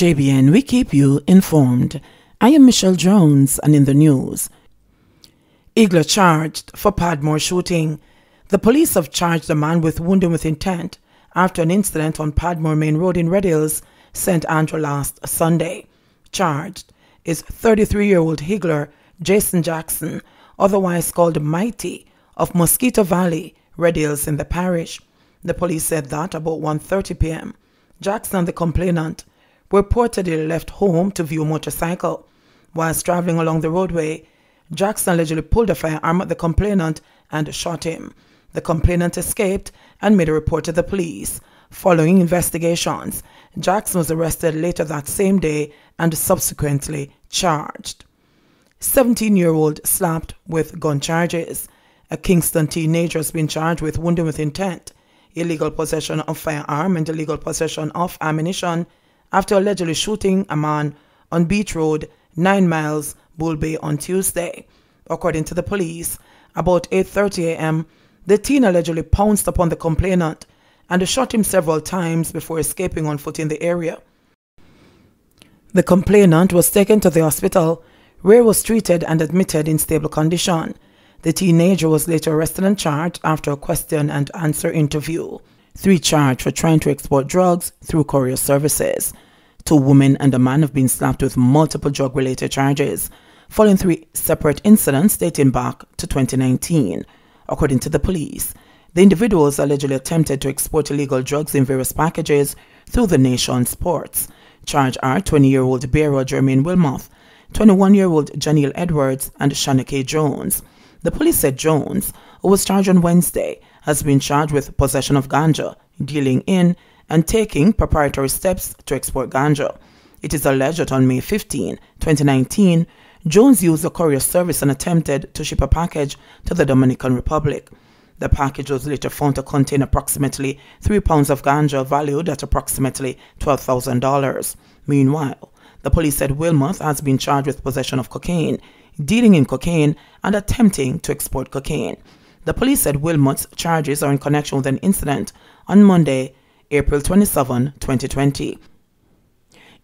JBN, we keep you informed. I am Michelle Jones, and in the news: Higler charged for Padmore shooting. The police have charged a man with wounding with intent after an incident on Padmore Main Road in Red Hills, St. Andrew last Sunday. Charged is 33-year-old Higler Jason Jackson, otherwise called Mighty, of Mosquito Valley, Red Hills in the parish. The police said that about 1:30 p.m. Jackson and the complainant reportedly left home to view a motorcycle. Whilst traveling along the roadway, Jackson allegedly pulled a firearm at the complainant and shot him. The complainant escaped and made a report to the police. Following investigations, Jackson was arrested later that same day and subsequently charged. 17-year-old slapped with gun charges. A Kingston teenager has been charged with wounding with intent, illegal possession of firearm, and illegal possession of ammunition after allegedly shooting a man on Beach Road, 9 miles, Bull Bay on Tuesday. According to the police, about 8:30 a.m., the teen allegedly pounced upon the complainant and shot him several times before escaping on foot in the area. The complainant was taken to the hospital, where he was treated and admitted in stable condition. The teenager was later arrested and charged after a question and answer interview. 3 charged for trying to export drugs through courier services. 2 women and a man have been slapped with multiple drug-related charges, following 3 separate incidents dating back to 2019. According to the police, the individuals allegedly attempted to export illegal drugs in various packages through the nation's ports. Charged are 20-year-old bearer Jermaine Wilmott, 21-year-old Janiel Edwards, and Shana K. Jones. The police said Jones, who was charged on Wednesday, has been charged with possession of ganja, dealing in and taking preparatory steps to export ganja. It is alleged that on May 15, 2019, Jones used a courier service and attempted to ship a package to the Dominican Republic. The package was later found to contain approximately 3 pounds of ganja, valued at approximately $12,000. Meanwhile, the police said Wilmot has been charged with possession of cocaine, dealing in cocaine, and attempting to export cocaine. The police said Wilmot's charges are in connection with an incident on Monday, April 27, 2020.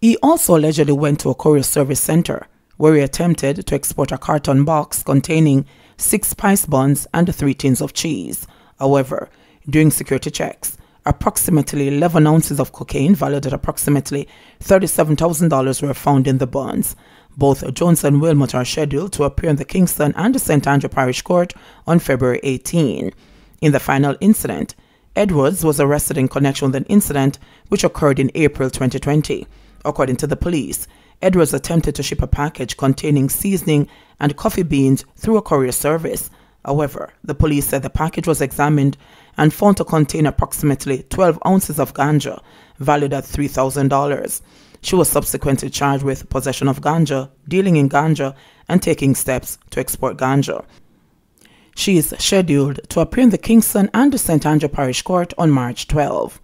He also allegedly went to a courier service center where he attempted to export a carton box containing 6 spice buns and 3 tins of cheese. However, during security checks, approximately 11 ounces of cocaine valued at approximately $37,000 were found in the buns. Both Jones and Wilmot are scheduled to appear in the Kingston and the St. Andrew Parish Court on February 18. In the final incident, Edwards was arrested in connection with an incident which occurred in April 2020. According to the police, Edwards attempted to ship a package containing seasoning and coffee beans through a courier service. However, the police said the package was examined and found to contain approximately 12 ounces of ganja, valued at $3,000. She was subsequently charged with possession of ganja, dealing in ganja, and taking steps to export ganja. She is scheduled to appear in the Kingston and the St. Andrew Parish Court on March 12.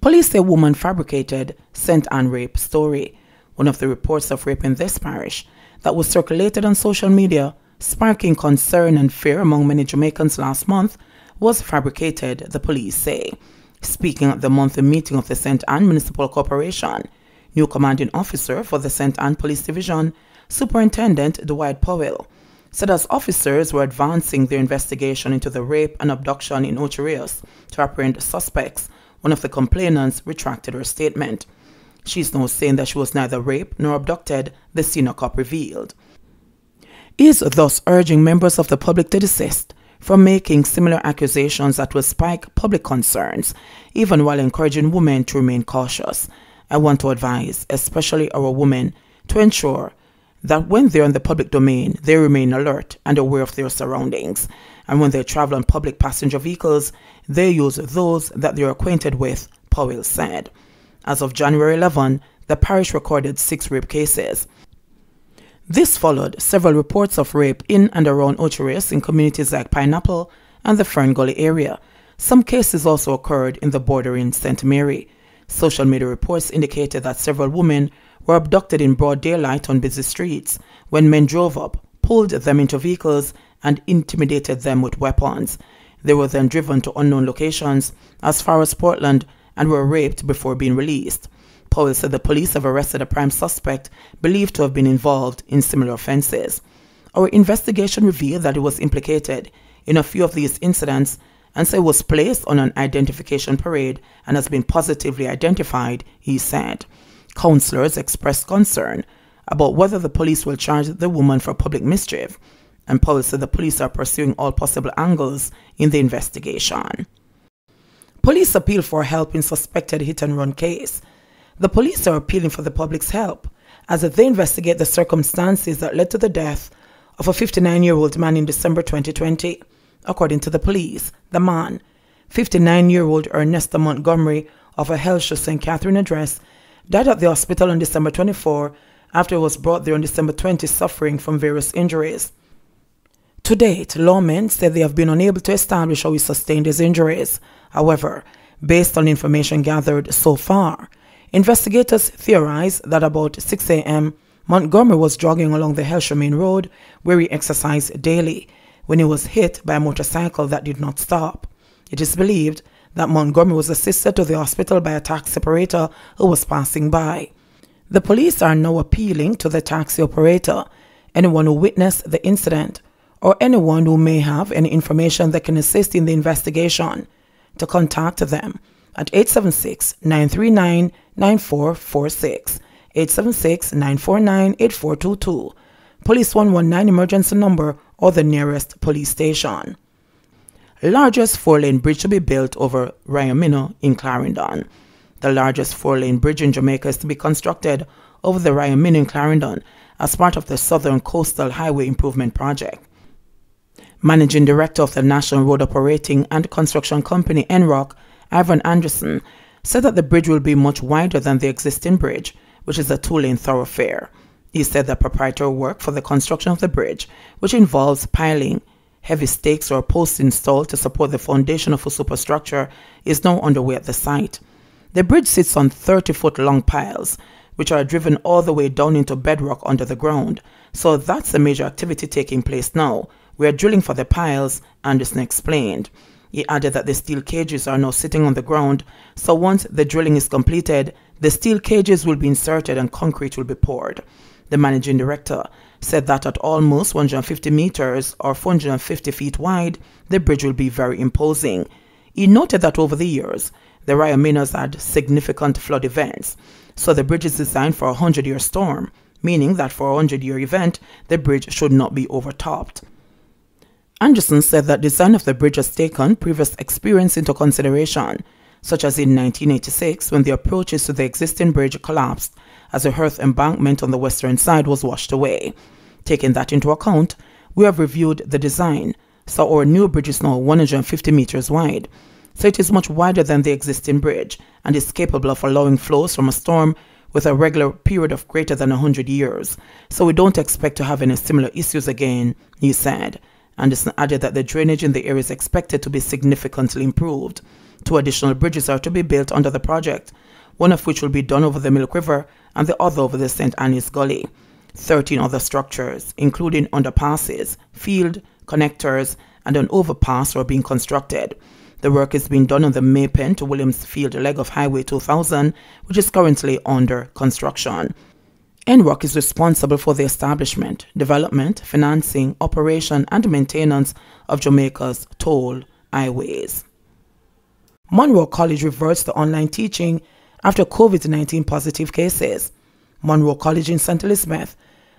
Police say woman fabricated St. Anne rape story. One of the reports of rape in this parish that was circulated on social media, sparking concern and fear among many Jamaicans last month, was fabricated, the police say. Speaking at the monthly meeting of the St. Anne Municipal Corporation, new commanding officer for the St. Anne Police Division, Superintendent Dwight Powell, said as officers were advancing their investigation into the rape and abduction in Ocho Rios to apprehend suspects, one of the complainants retracted her statement. She's now saying that she was neither raped nor abducted, the senior cop revealed. He is thus urging members of the public to desist from making similar accusations that will spike public concerns, even while encouraging women to remain cautious. I want to advise, especially our women, to ensure that when they're in the public domain, they remain alert and aware of their surroundings. And when they travel on public passenger vehicles, they use those that they're acquainted with, Powell said. As of January 11, the parish recorded 6 rape cases. This followed several reports of rape in and around Ocho Rios in communities like Pineapple and the Fern Gully area. Some cases also occurred in the bordering St. Mary. Social media reports indicated that several women were abducted in broad daylight on busy streets when men drove up, pulled them into vehicles, and intimidated them with weapons. They were then driven to unknown locations as far as Portland and were raped before being released. Powell said the police have arrested a prime suspect believed to have been involved in similar offenses. Our investigation revealed that he was implicated in a few of these incidents and so was placed on an identification parade and has been positively identified, he said. Counselors expressed concern about whether the police will charge the woman for public mischief, and Powell said the police are pursuing all possible angles in the investigation. Police appeal for help in suspected hit-and-run case. The police are appealing for the public's help as they investigate the circumstances that led to the death of a 59-year-old man in December 2020. According to the police, the man, 59-year-old Ernesto Montgomery of a Hillshire St. Catherine address, died at the hospital on December 24 after he was brought there on December 20 suffering from various injuries. To date, lawmen said they have been unable to establish how he sustained his injuries. However, based on information gathered so far, investigators theorize that about 6 a.m., Montgomery was jogging along the Hillshire Main Road where he exercised daily when he was hit by a motorcycle that did not stop. It is believed that Montgomery was assisted to the hospital by a taxi operator who was passing by. The police are now appealing to the taxi operator, anyone who witnessed the incident, or anyone who may have any information that can assist in the investigation, to contact them at 876-939-9446, 876-949-8422, Police 119 emergency number, or the nearest police station. Largest four-lane bridge to be built over Rio Minho in Clarendon. The largest four-lane bridge in Jamaica is to be constructed over the Rio Minho in Clarendon as part of the Southern Coastal Highway Improvement Project. Managing Director of the National Road Operating and Construction Company, NROC, Ivan Anderson, said that the bridge will be much wider than the existing bridge, which is a two-lane thoroughfare. He said that preparatory work for the construction of the bridge, which involves piling, heavy stakes or posts installed to support the foundation of a superstructure, is now underway at the site. The bridge sits on 30-foot-long piles, which are driven all the way down into bedrock under the ground. So that's the major activity taking place now. We are drilling for the piles, Anderson explained. He added that the steel cages are now sitting on the ground, so once the drilling is completed, the steel cages will be inserted and concrete will be poured. The managing director said that at almost 150 meters or 450 feet wide, the bridge will be very imposing. He noted that over the years, the Rio Minho has had significant flood events, so the bridge is designed for a 100-year storm, meaning that for a 100-year event, the bridge should not be overtopped. Anderson said that design of the bridge has taken previous experience into consideration, such as in 1986 when the approaches to the existing bridge collapsed as a hearth embankment on the western side was washed away. Taking that into account, we have reviewed the design, so our new bridge is now 150 meters wide, so it is much wider than the existing bridge and is capable of allowing flows from a storm with a regular period of greater than 100 years, so we don't expect to have any similar issues again, he said. Anderson added that the drainage in the area is expected to be significantly improved. Two additional bridges are to be built under the project, one of which will be done over the Milk River and the other over the St. Annie's Gully. 13 other structures, including underpasses, field, connectors, and an overpass are being constructed. The work is being done on the Maypen to Williams Field leg of Highway 2000, which is currently under construction. NROC is responsible for the establishment, development, financing, operation, and maintenance of Jamaica's toll highways. Munro College reverts to online teaching after COVID-19 positive cases. Munro College in St. Elizabeth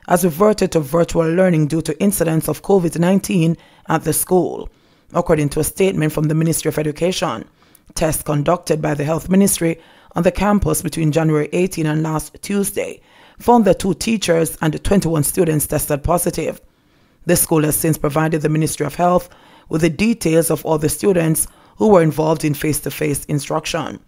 has reverted to virtual learning due to incidents of COVID-19 at the school. According to a statement from the Ministry of Education, tests conducted by the Health Ministry on the campus between January 18 and last Tuesday found that 2 teachers and 21 students tested positive. The school has since provided the Ministry of Health with the details of all the students who were involved in face-to-face instruction.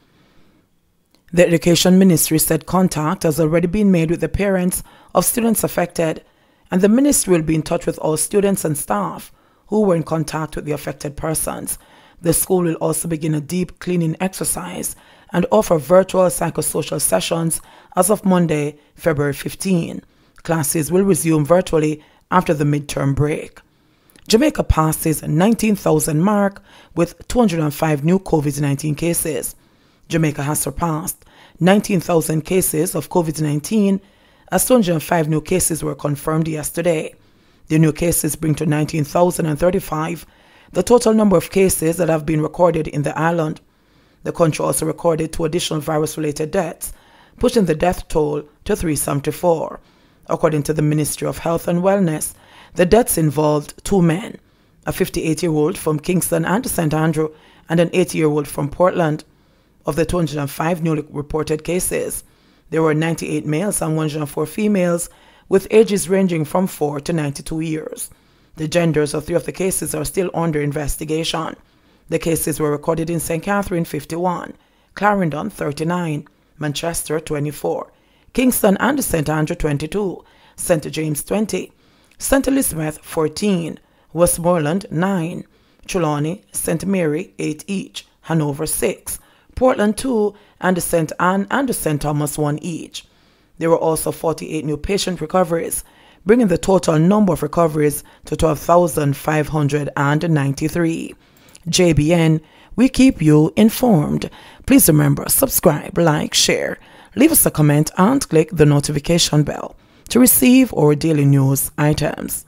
The Education Ministry said contact has already been made with the parents of students affected, and the ministry will be in touch with all students and staff who were in contact with the affected persons. The school will also begin a deep cleaning exercise and offer virtual psychosocial sessions as of Monday, February 15. Classes will resume virtually after the midterm break. Jamaica passes 19,000 mark with 205 new COVID-19 cases. Jamaica has surpassed 19,000 cases of COVID-19, as 205 new cases were confirmed yesterday. The new cases bring to 19,035 the total number of cases that have been recorded in the island. The country also recorded 2 additional virus-related deaths, pushing the death toll to 374. According to the Ministry of Health and Wellness, the deaths involved 2 men, a 58-year-old from Kingston and St. Andrew and an 80-year-old from Portland. Of the 205 newly reported cases, there were 98 males and 104 females, with ages ranging from 4 to 92 years. The genders of 3 of the cases are still under investigation. The cases were recorded in St. Catherine 51, Clarendon 39, Manchester 24, Kingston and St. Andrew 22, St. James 20, St. Elizabeth 14, Westmoreland 9, Trelawney, St. Mary 8 each, Hanover 6, Portland 2, and St. Anne and St. Thomas 1 each. There were also 48 new patient recoveries, bringing the total number of recoveries to 12,593. JBN, we keep you informed. Please remember, subscribe, like, share, leave us a comment, and click the notification bell to receive our daily news items.